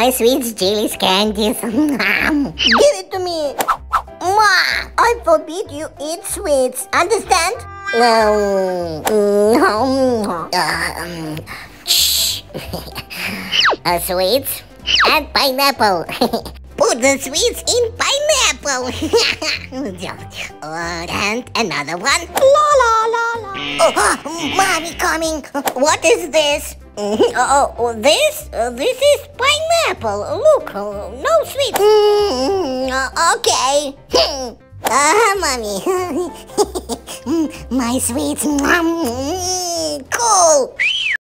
my sweets, jellies, candies. Give it to me. Mwah! I forbid you eat sweets. Understand? Shh. Sweets and pineapple. Put the sweets in pineapple. And another one. La la la la. Mommy coming. What is this? This is pineapple. Look, no sweets. Okay. Mommy. My sweets. Cool.